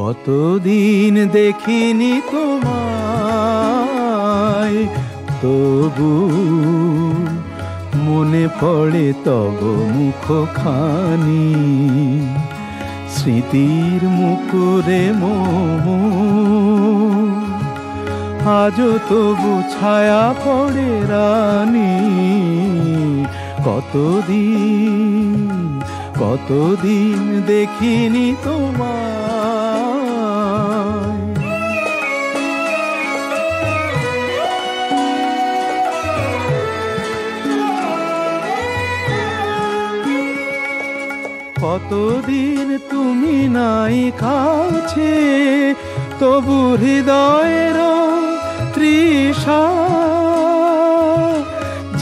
কতদিন দেখিনি তোমায়, তবু মনে পড়ে তব মুখখানি, স্মৃতির মুকুরে মোহ আজো তবু ছায়া পড়ে রানী। কতদিন কতদিন দেখিনি তোমায়। কতদিন তুমি নাই কাছে, তবু হৃদয়ের তৃষা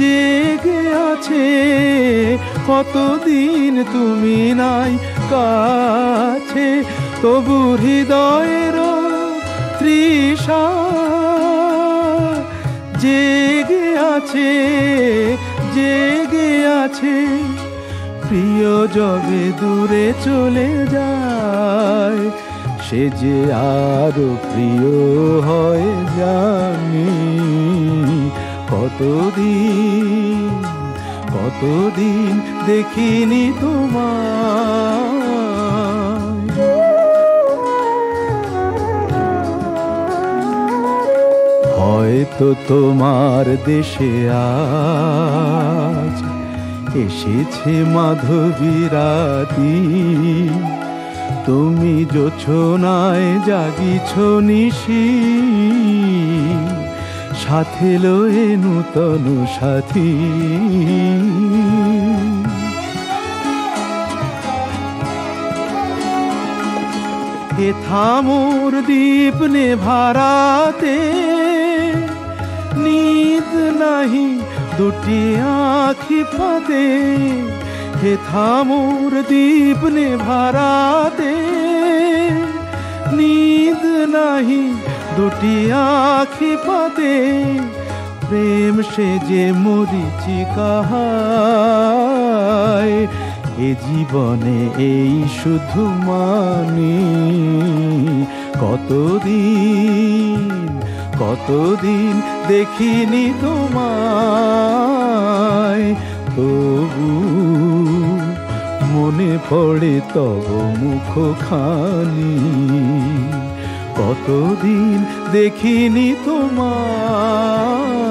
জেগে আছে। কতদিন তুমি নাই কাছে, তবু হৃদয়ের তৃষা জেগে আছে, জেগে আছে। প্রিয় জবে দূরে চলে যায়, সে যে আরো প্রিয় হয়ে জানি। কতদিন কতদিন দেখিনি তোমায়। হয়তো তোমার দেশে আজ এসেছে মাধবী রাতি, তুমি জোছনায় জাগিছ নিশি, সাথে লয়ে নূতন সাথী। হেথা মোর দীপ নেভারাতে, নিদ নাহি দুটি আঁখি পাতে। হেথা মোর দীপ নেভারাতে, নিদ নাহি দুটি আঁখি পাতে। প্রেম সে যে মরিচিকা হায়, এ জীবনে এই শুধু মানি। কতদিন কতদিন দেখিনি তোমায়, তবু মনে পড়ে তব মুখখানি। কতদিন দেখিনি তোমায়।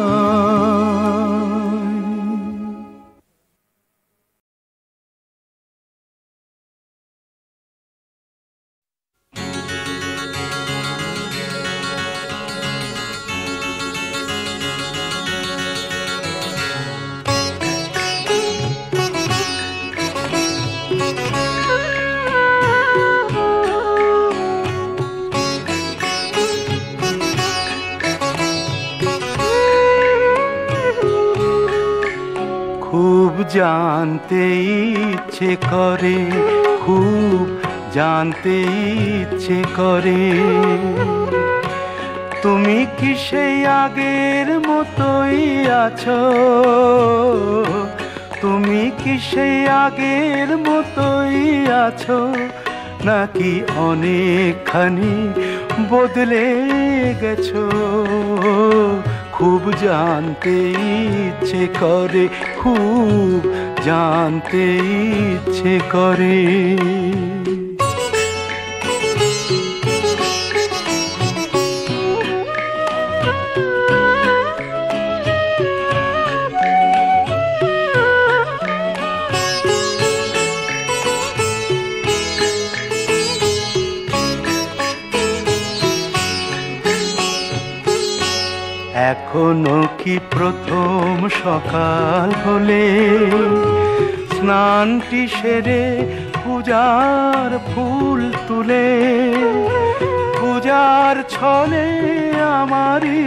জানতে ইচ্ছে করে, খুব জানতে ইচ্ছে করে, তুমি কি সেই আগের মতোই আছো, তুমি কি সেই আগের মতোই আছো, নাকি অনেকখানি বদলে গেছো। খুব জানতে ইচ্ছে করে, খুব জানতে ইচ্ছে করে। এখনো কি প্রথম সকাল হলে, স্নানটি সেরে পূজার ফুল তুলে, পূজার ছলে আমারই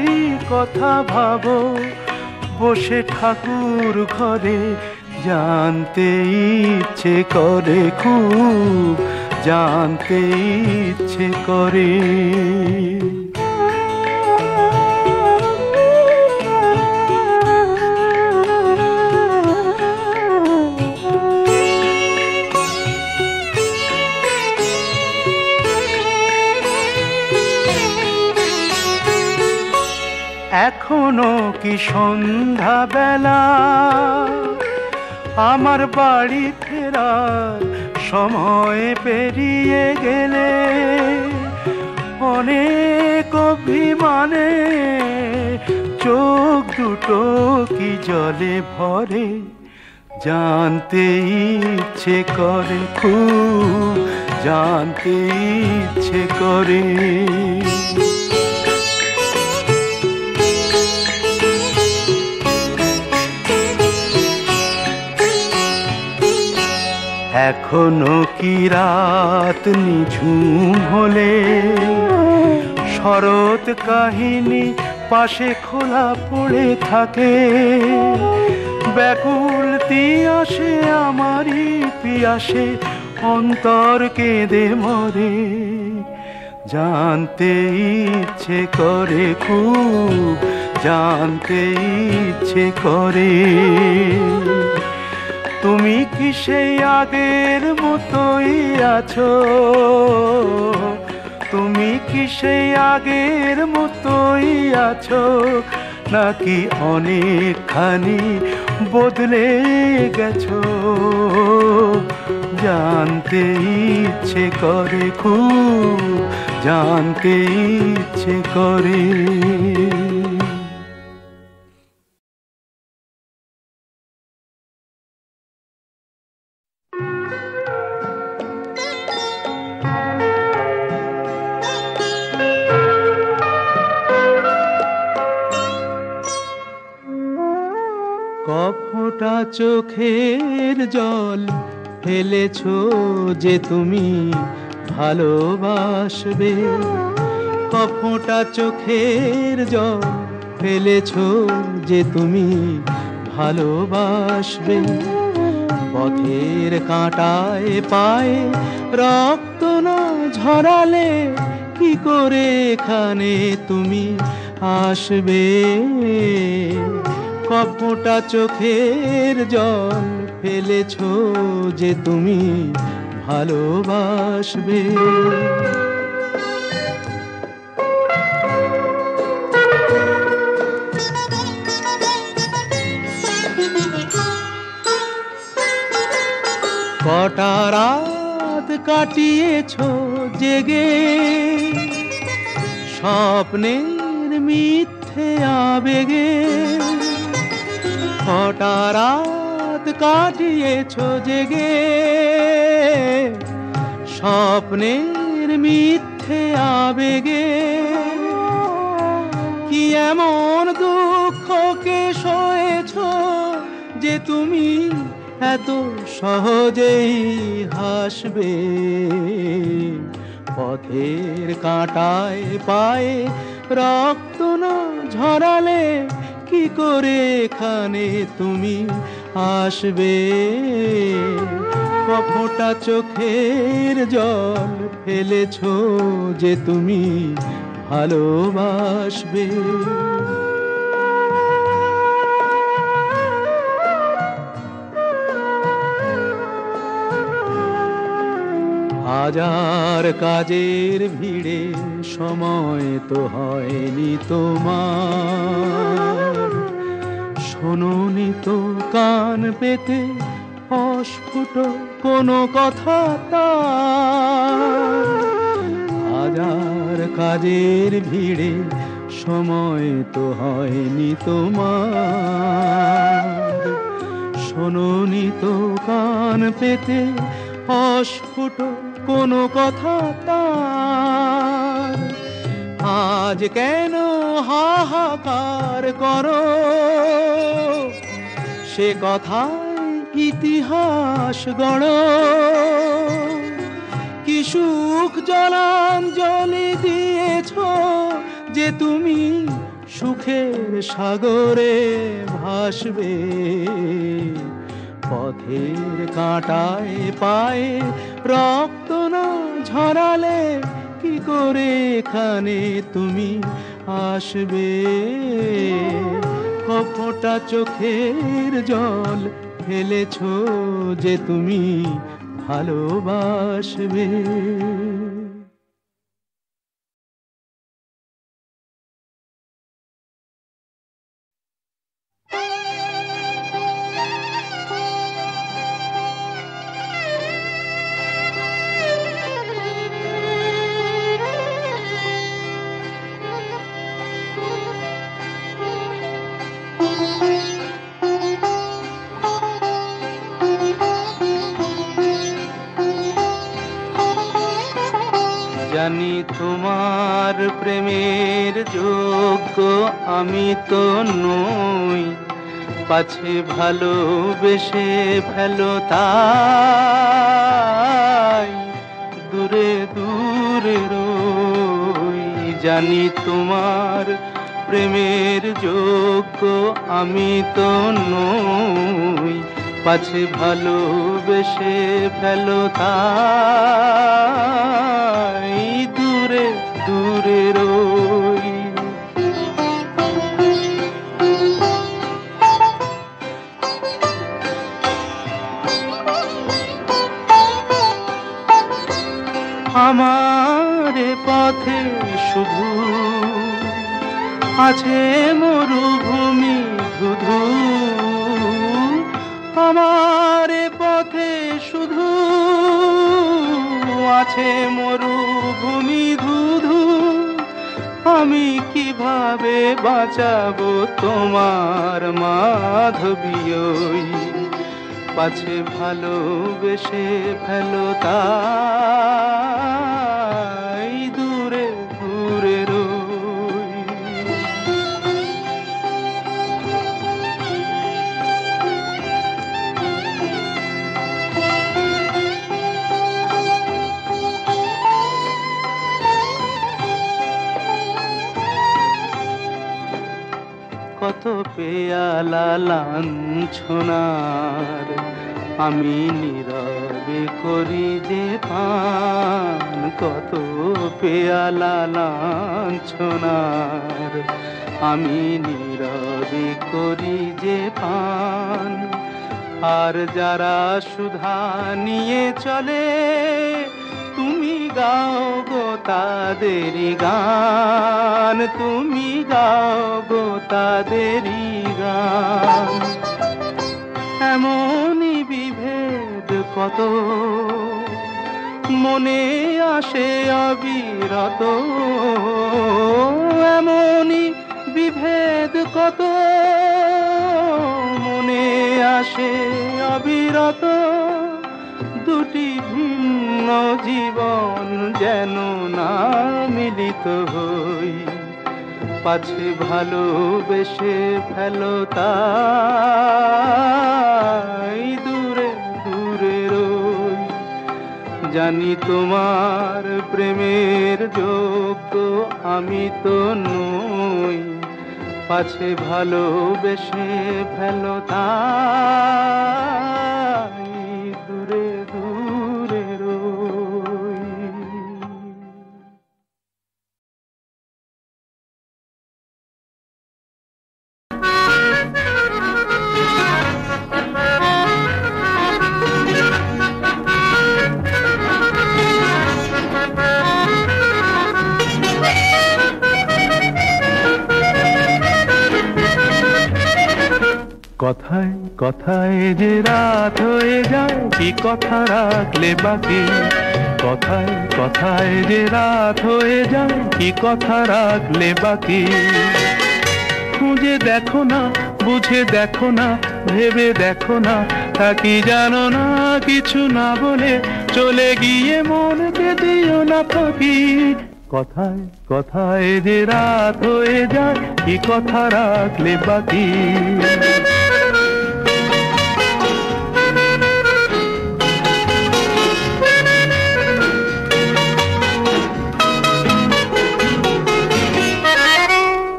কথা ভাবো, বসে ঠাকুর ঘরে। জানতে ইচ্ছে করে, খুব জানতে ইচ্ছে করে। এখনো কি সন্ধ্যা বেলা আমার বাড়ি ফেরার সময় পেরিয়ে গেলে অনেক অভিমানে চোখ দুটো কি জলে ভরে जानते इच्छे करे खूब जानते इच्छे करे एखोनो की रात निझुम होले शरत काहिनी पाशे खोला पड़े थाके ব্যাকুল তিয়াসে আমারি পিয়াসে অন্তর কেঁদে মরে জানতে ইচ্ছে করে খুব জানতে ইচ্ছে করে তুমি কি সেই আগের মতোই আছো তুমি কি সেই আগের মতোই আছো নাকি অনেকখানি बदले गेछो जानते इच्छे करे खूब जानते इच्छे करे। কফোঁটা চোখের জল ফেলেছো যে তুমি ভালোবাসবে কফোঁটা চোখের জল ফেলেছো যে তুমি ভালোবাসবে পথের কাঁটায় পায়ে রক্ত না ঝরালে কি করে এখানে তুমি আসবে কপোটা চোখের জল ফেলেছো যে তুমি ভালোবাসবে কটা রাত কাটিয়েছো জেগে স্বপ্নের মিথ্যে আবেগে কটা রাত কাটিয়েছো জেগে স্বপ্নের মিথ্যে আবেগে কি এমন দুঃখকে সয়েছো যে তুমি এত সহজেই হাসবে পথের কাঁটায় পায়ে রক্ত না ঝরালে কি করে এখানে তুমি আসবে কপোটা চোখের জল ফেলেছো যে তুমি ভালোবাসবে হাজার কাজের ভিড়ে সময় তো হয়নি তোমার শোনোনি তো কান পেতে অস্ফুট কোনো কথা তার হাজার কাজের ভিড়ে সময় তো হয়নি তোমার শোনোনি তো কান পেতে অস্ফুট কোনো কথা তার আজ কেন হাহাকার করো সে কথায় ইতিহাস গড়ো কি সুখ জলাঞ্জলি দিয়েছো যে তুমি সুখের সাগরে ভাসবে পথের কাঁটায় পায়ে রক্ত না ঝরালে কি করে এখানে তুমি আসবে কপোটা চোখের জল ফেলেছো যে তুমি ভালোবাসবে জানি তোমার প্রেমের যোগ্য আমি তো নই, পাছে ভালোবেসে ফেলো তাই দূরে দূরে রই। জানি তোমার প্রেমের যোগ্য আমি তো নই, পাছে ভালোবেসে ফেলো তাই দূরে দূরে রই। আমার পথে শুধু আছে মরুভূমি ধুধু, আমার পথে শুধু আছে মরুভূমি ধুধু। আমি কিভাবে বাঁচাবো তোমার মাধবীই, পাছে ভালোবেসে ফেলো তাই দূরে দূরে রই। কত পেয়ালা লাঞ্ছনার আমি নীরবে করি যে পান, কত পেয়ালা লাঞ্ছনার আমি নীরবে করি যে পান। আর যারা সুধা নিয়ে চলে তুমি গাও গো তাদেরই গান, তুমি গাও গো তাদেরই গান। এমনই বিভেদ কত মনে আসে অবিরত, এমনই বিভেদ কত মনে আসে অবিরত। দুটি ভিন্ন জীবন যেন না মিলিত হই, পাছে ভালোবেসে ফেলো তাই দূরে দূরে রই। জানি তোমার প্রেমের যোগ্য আমি তো নই, পাছে ভালোবেসে ফেলো তাই দূরে দূরে রই। কথায় কথায় যে রাত হয়ে যায়, কি কথা রাখলে বাকি, কথায় কথায় যে রাত হয়ে যায়, কি কথা রাখলে বাকি। খুঁজে দেখো না, বুঝে দেখো না, ভেবে দেখো না, তা কি জানো না, কিছু না বলে চলে গিয়ে মনকে দিও না ফাঁকি। কথায় কথায় যে রাত হয়ে যায়, কি কথা রাখলে বাকি।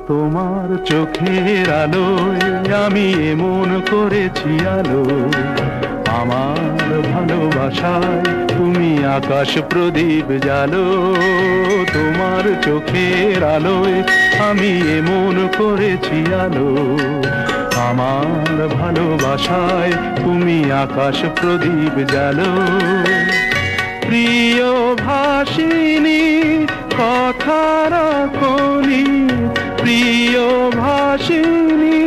তোমার চোখের আলোয় আমি এমন করেছি আলো, আমার ভালোবাসায় তুমি আকাশ প্রদীপ জ্বালো। তোমার চোখের আলোয় আমি এমন করেছি আলো, আমার ভালোবাসায় তুমি আকাশ প্রদীপ জ্বালো। প্রিয় ভাষিনী কথা রাখোনি, প্রিয় ভাষিনী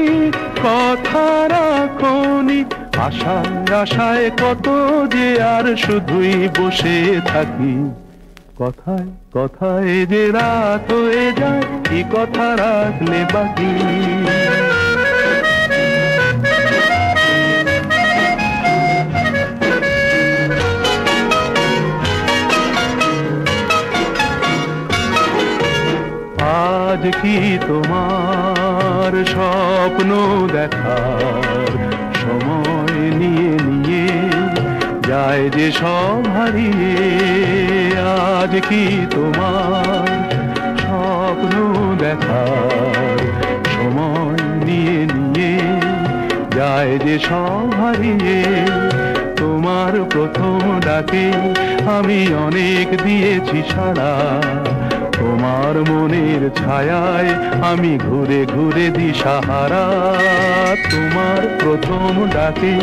কথা রাখোনি। আশায় আশায় কত যে আর শুধুই বসে থাকি, কথায় কথায় যে রাত হয়ে যায়, কি কথা রাখলে বাকি। দেখি তোমার স্বপ্ন দেখার সময় নিয়ে নিয়ে যায় যে সব হারিয়ে। আজ কি তোমার স্বপ্ন দেখার সময় নিয়ে নিয়ে যায় যে সব হারিয়ে। তোমার প্রথম ডাকে আমি অনেক দিয়েছি সাড়া, তোমার মনের ছায়ায় আমি ঘুরে ঘুরে দিশাহারা। তোমার প্রথম ডাকে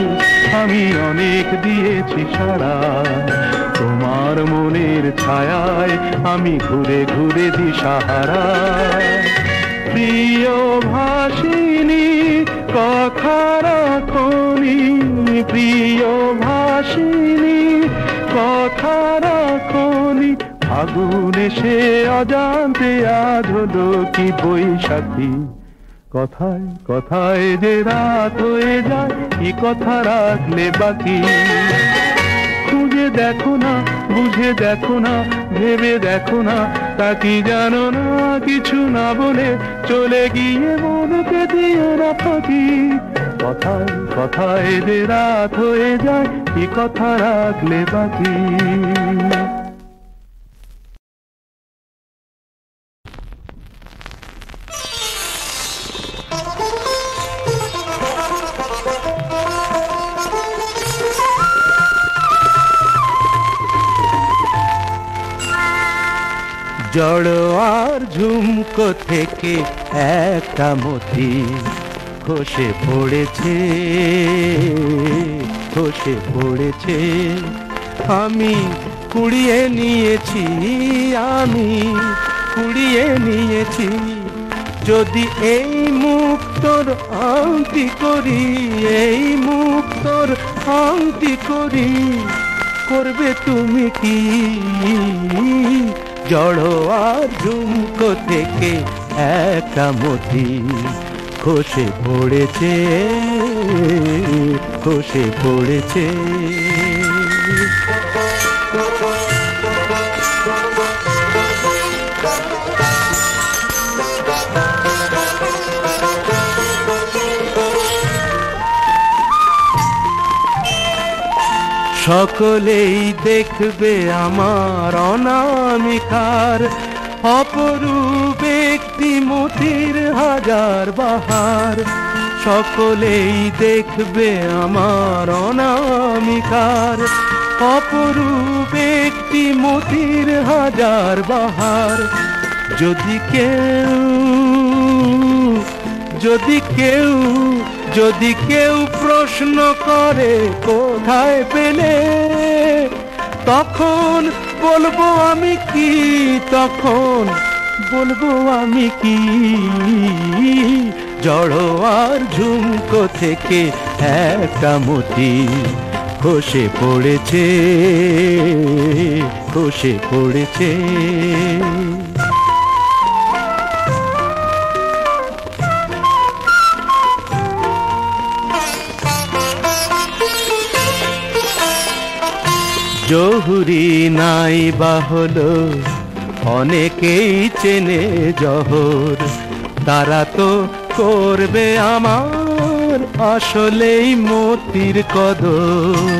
আমি অনেক দিয়েছি সাড়া, তোমার মনের ছায়ায় আমি ঘুরে ঘুরে দিশাহারা। প্রিয় ভাষিনী কথা রাখোনি, প্রিয় ভাষিনী কথা রাখোনি। আগুন এসে অজান্তে আজ হলো কি বৈশাখী, কথায় কথায় যে রাত হয়ে যায় কি কথা রাখলে বাকি। খুঁজে দেখো না, বুঝে দেখো না, ভেবে দেখো না, তা কি জানো না, কিছু না বলে চলে গিয়ে মনকে দিও না ফাঁকি। কথায় কথায় যে রাত হয়ে যায় কি কথা রাখলে বাকি। জড়োয়ার ঝুমকো থেকে একটা মতি খসে পড়েছে, খসে পড়েছে। আমি কুড়িয়ে নিয়েছি, আমি কুড়িয়ে নিয়েছি। যদি এই মুখ তোর আংটি করি, এই মুখ তোর আংটি করি, করবে তুমি কি। জড়োয়ার ঝুমকো থেকে একটা মতি খসে পড়েছে, খসে পড়েছে। সকলেই দেখবে আমার অনামিকার অপরূপ একটি মতির হাজার বাহার। সকলেই দেখবে আমার অনামিকার অপরূপ একটি মতির হাজার বাহার। যদি কেউ, যদি কেউ, যদি কেউ প্রশ্ন করে কোথায় পেলে, তখন বলবো আমি কি, তখন বলবো আমি কি। জড়োয়ার ঝুমকো থেকে একটা মতি খসে পড়েছে, খসে পড়েছে। জহুরি নাই বা হলো অনেকেই চেনে জহর, তারা তো করবে আমার আসলেই মতির কদর।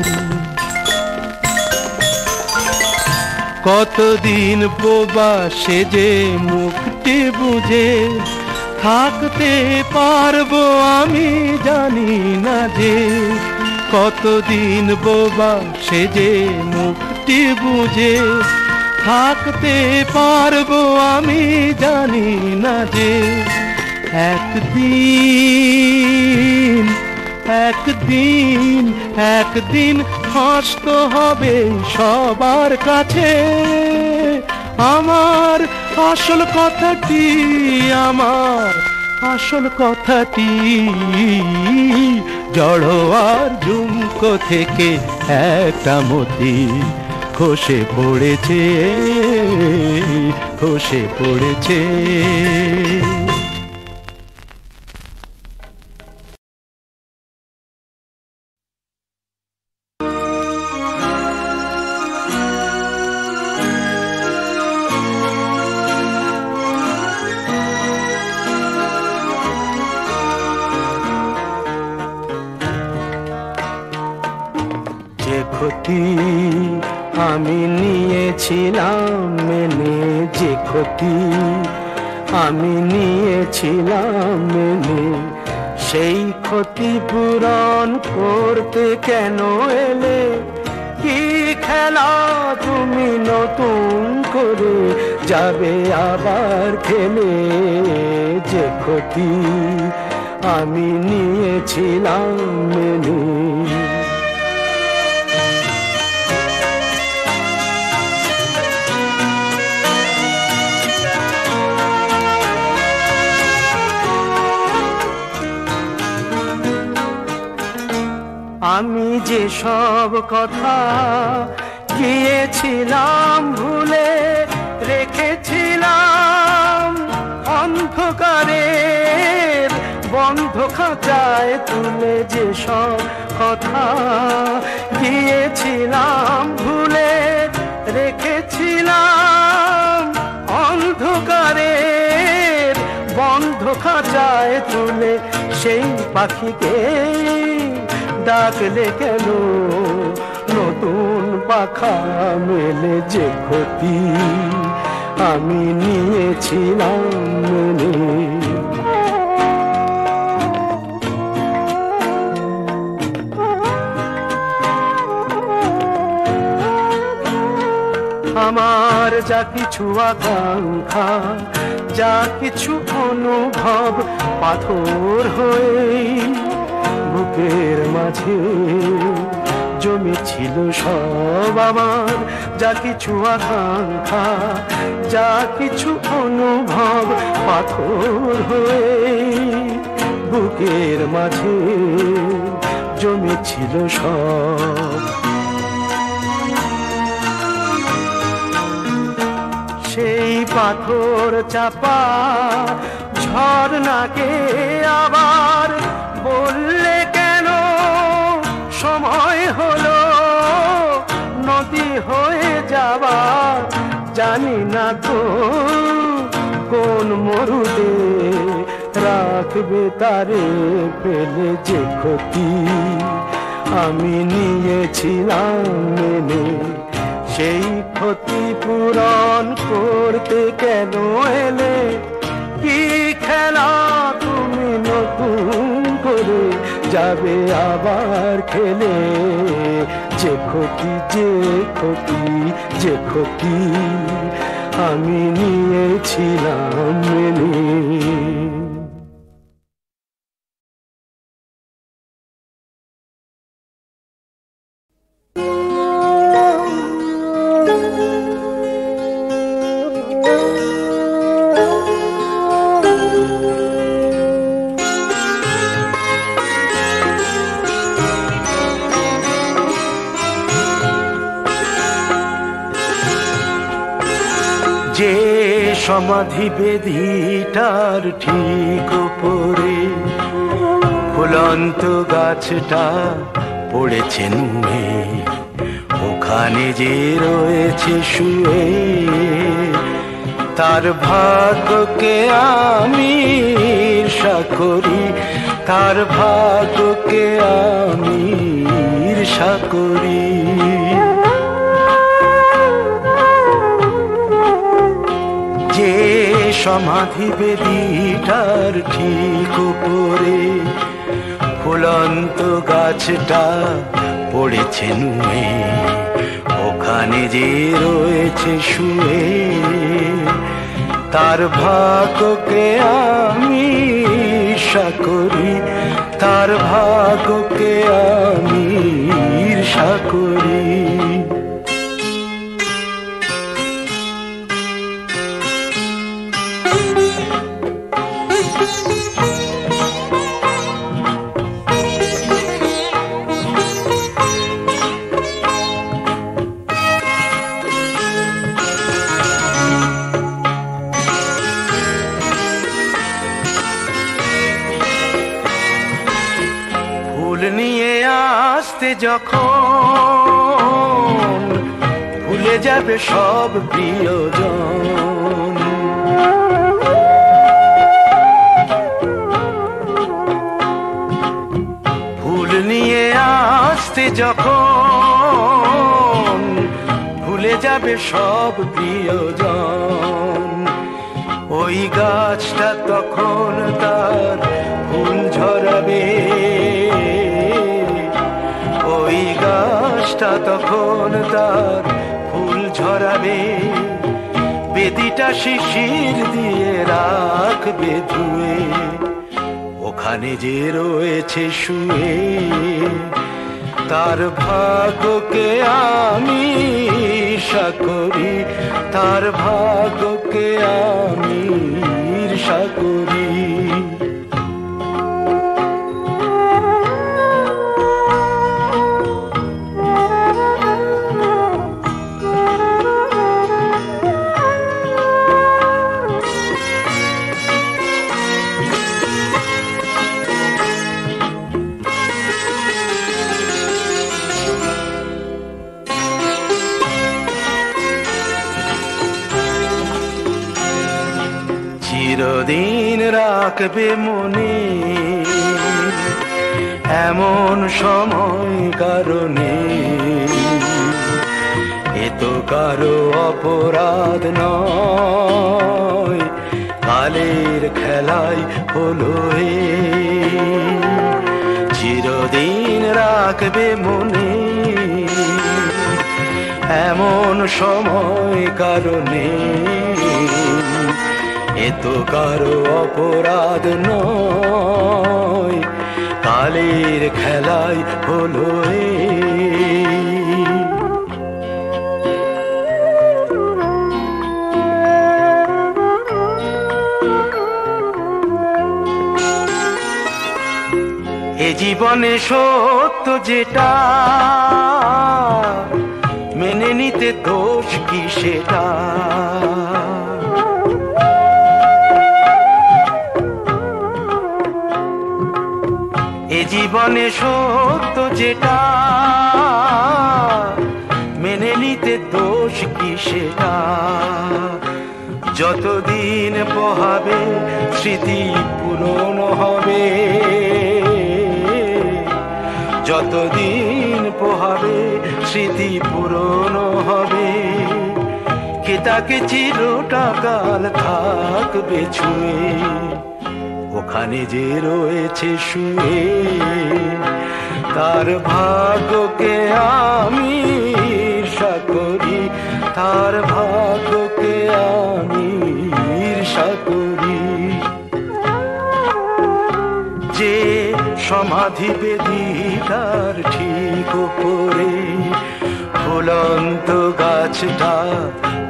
কতদিন বোবা সেজে মুখটি বুঝে থাকতে পারবো আমি জানি না যে। কতদিন বোবা সেজে মুখটি বুঝে থাকতে পারবো আমি জানি না যে। একদিন, একদিন, একদিন হাসতে হবে সবার কাছে। আমার আসল কথাটি, আমার আসল কথাটি। জড়োয়ার ঝুমকো থেকে একটা মতি খসে পড়েছে, খসে পড়েছে। নিয়েছিলাম মেনে যে ক্ষতি, আমি নিয়েছিলাম মেনে সেই ক্ষতি পূরণ করতে কেন এলে? কি খেলা তুমি নতুন করে যাবে আবার খেলে? যে ক্ষতি আমি নিয়েছিলাম মেনে। আমি যে সব কথা গিয়েছিলাম ভুলে, রেখেছিলাম অন্ধকারের বন্ধ খাঁচায় তুলে। যে সব কথা গিয়েছিলাম ভুলে, রেখেছিলাম অন্ধকারের বন্ধ খাঁচায় তুলে, সেই পাখিকে ডাকলে কেন নতুন পাখা মেলে? যে ক্ষতি আমি নিয়েছিলাম মেনে। আমার যা কিছু আকাঙ্ক্ষা, যা কিছু অনুভব, পাথর হয়ে বুকের মাঝে জমেছিল সব। আমার যা কিছু আকাঙ্ক্ষা, যা কিছু অনুভব, পাথর হয়ে বুকের মাঝে জমেছিল সব। সেই পাথর চাপা ঝর্ণাকে আবার বললে কেন? সময় হলো নদী হয়ে যাওয়া। জানি না তো কোন মরুদে রাখবে তারে ফেলে। যে ক্ষতি আমি নিয়েছিলাম মেনে, সেই ক্ষতি পূরণ করতে কেন এলে? কি খেলা তুমি নতুন করে যাবে আবার খেলে? যে ক্ষতি, যে ক্ষতি, যে ক্ষতি আমি নিয়েছিলাম মেনে। যে সমাধি বেদিটার ঠিক উপরে ফুলন্ত গাছটা পড়েছে নুয়ে, ওখানে যে রয়েছে শুয়ে, তার ভাগ্যকে আমি ঈর্ষা করি, তার ভাগ্যকে আমি ঈর্ষা করি। যে সমাধি বেদিটার ঠিক উপরে ফুলন্ত গাছটা পড়েছে নুয়ে, ওখানে যে রয়েছে শুয়ে, তার ভাগ্যকে আমি ঈর্ষা করি, তার ভাগ্যকে আমি ঈর্ষা করি। যখন ভুলে যাবে সব প্রিয়জন, ফুল নিয়ে আসতে যখন ভুলে যাবে সব প্রিয়জন। ওই গাছটা তখন তার ফুল ঝরাবে, ওই গাছটা তখন তার ফুল ঝরাবে। বেদিটা শিশির দিয়ে রাখবে ধুয়ে, ওখানে যে রয়েছে শুয়ে তার ভাগ্যকে আমি ঈর্ষা করি, তার ভাগ্যকে আমি ঈর্ষা করি। চিরদিন রাখবে মনে এমন সময় কারণে, এ তো কারো অপরাধ নয়, কালের খেলায় হলো। চিরদিন রাখবে মনে এমন সময় কারণে, এ তো কারো অপরাধ নয়, কালের খেলায় হলো। এ জীবনে সত্য যেটা মেনে নিতে দোষ কি সেটা, জীবনে সত্য যেটা মেনে নিতে দোষ কি সেটা। যতদিন পোহাবে স্মৃতি পূরণ হবে, যতদিন পোহাবে স্মৃতি পূরণ হবে। কে তাকে চিরকাল থাকবে ছুঁয়ে, ওখানে যে রয়েছে শুয়ে তার ভাগ্যকে আমি ঈর্ষা করি, তার ভাগ্যকে আমি ঈর্ষা করি। যে সমাধি বেদি তার ঠিক উপরে ফুলন্ত গাছটা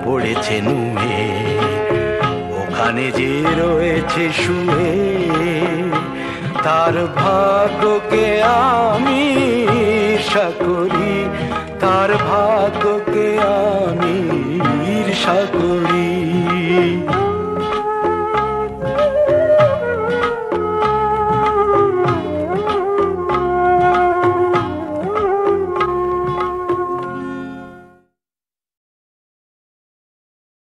পড়েছে নুয়ে, ওখানে যে রয়েছে শুয়ে তার ভাগ্যকে আমি ঈর্ষা করি, তার ভাগ্যকে আমি ঈর্ষা করি।